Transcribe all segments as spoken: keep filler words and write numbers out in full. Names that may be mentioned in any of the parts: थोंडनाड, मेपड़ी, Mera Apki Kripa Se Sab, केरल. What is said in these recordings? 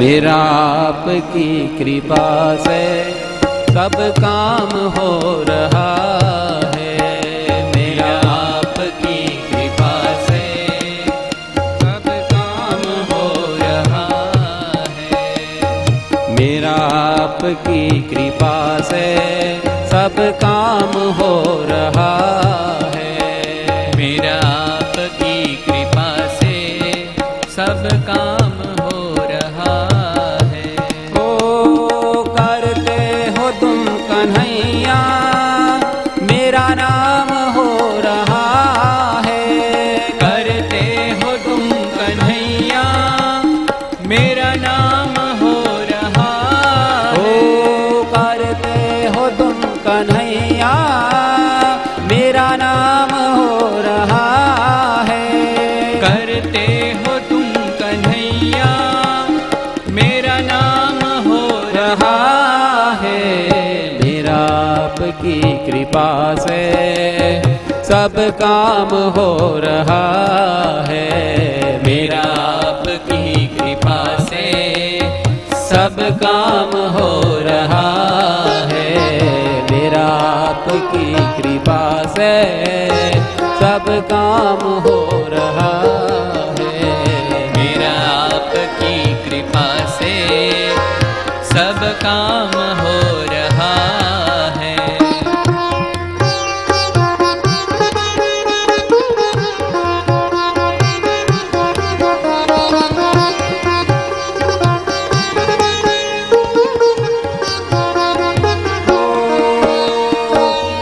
मेरा आपकी कृपा से सब काम हो रहा है। मेरा आपकी कृपा से सब काम हो रहा है। मेरा आपकी कृपा से सब काम हो रहा है। मेरा आपकी कृपा से सब काम कृपा से सब काम हो रहा है। मेरा आपकी कृपा से सब काम हो रहा है। मेरा आपकी कृपा से सब काम हो रहा है। मेरा आपकी कृपा से सब काम हो रहा है।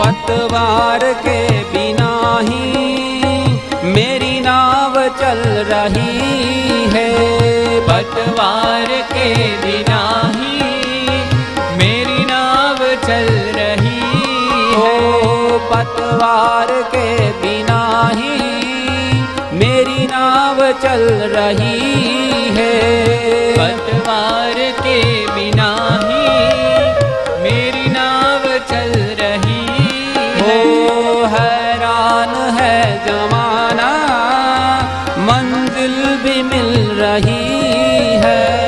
पतवार के बिना ही मेरी नाव चल रही है। पतवार के बिना ही मेरी नाव चल रही है। पतवार के बिना ही मेरी नाव चल रही है। पतवार के बिना ही मेरी नाव चल रही है। हैरान है जमाना मंजिल भी मिल रही है।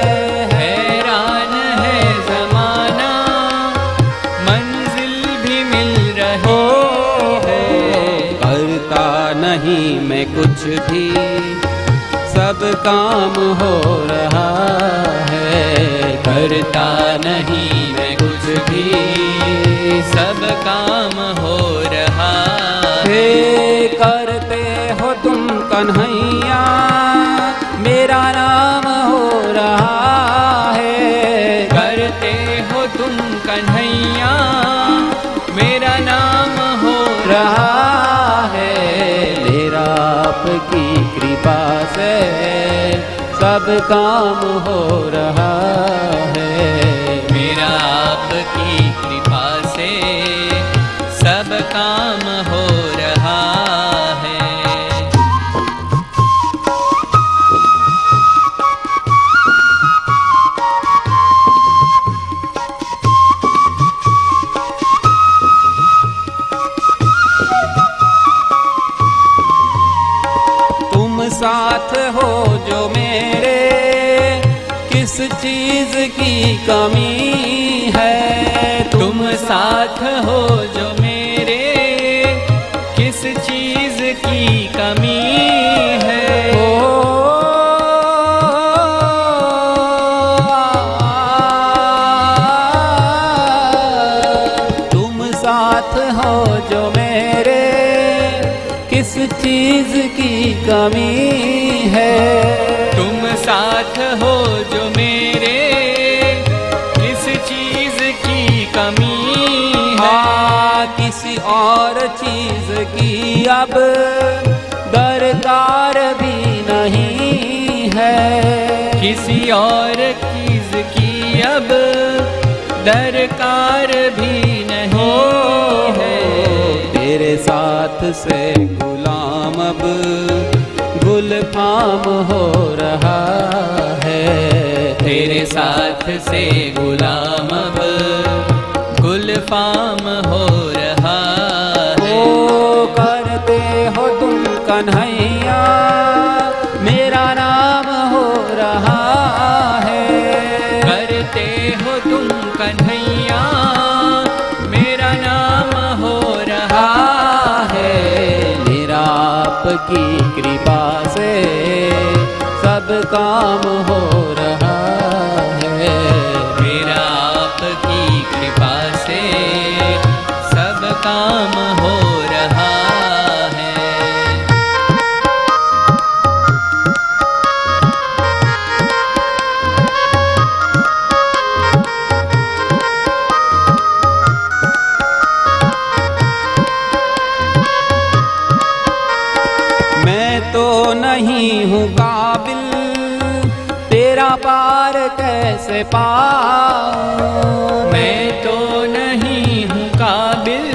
हैरान है जमाना मंजिल भी मिल रही है। करता नहीं मैं कुछ भी सब काम हो रहा है। करता नहीं मैं कुछ भी सब काम हो रहा है। करते हो तुम कन्हैया मेरा नाम हो रहा है। करते हो तुम कन्हैया मेरा नाम हो रहा है। मेरा आपकी कृपा से सब काम हो रहा है। मेरा आपकी कृपा से सब काम हो रहा है। तुम साथ हो जो मेरे किस चीज की कमी है। तुम साथ हो जो मेरे किस चीज की कमी है। ओ, तुम साथ हो जो मेरे किस चीज की कमी है। तुम साथ हो जो मेरे कमी है। किसी और चीज की अब दरकार भी नहीं है। किसी और चीज की अब दरकार भी नहीं है। तेरे साथ से गुलाम अब गुलफाम हो रहा है। तेरे साथ से गुलाम अब गुलफाम हो रहा है। ओ करते हो तुम कन्हैया मेरा नाम हो रहा है। पार कैसे पाऊं, मैं तो नहीं हूँ काबिल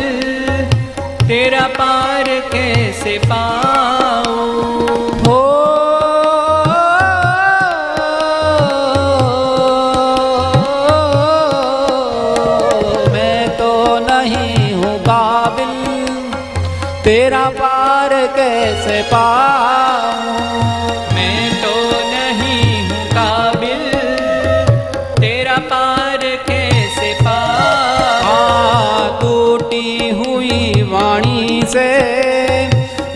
तेरा पार कैसे पाऊं। हो मैं तो नहीं हूँ काबिल तेरा पार कैसे पाऊं, से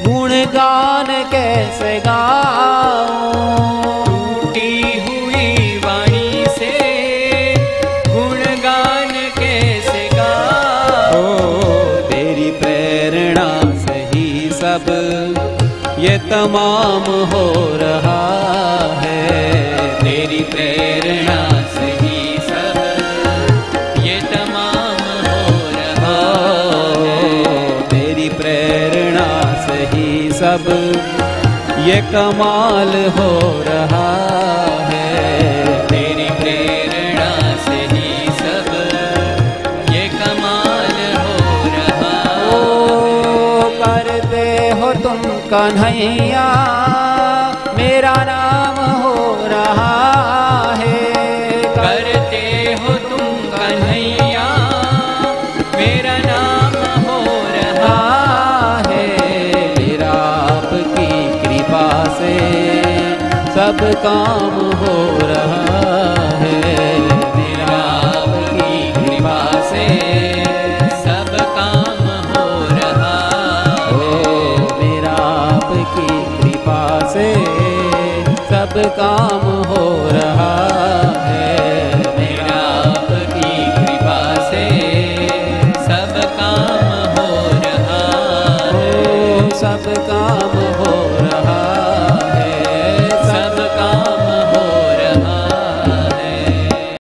गुणगान कैसे गाऊं। टूटी हुई वाणी से गुणगान कैसे गाऊं, तेरी प्रेरणा से ही सब ये तमाम हो रहा है, तेरी प्रेरणा से ही सब ये तमाम हो रहा है, प्रेरणा से ही सब ये कमाल हो रहा है, तेरी प्रेरणा से ही सब ये कमाल हो रहा है। ओ करते हो तुम कन्हैया मेरा नाम हो रहा है, करते हो तुम कन्हैया मेरा नाम हो रहा है। सब काम हो रहा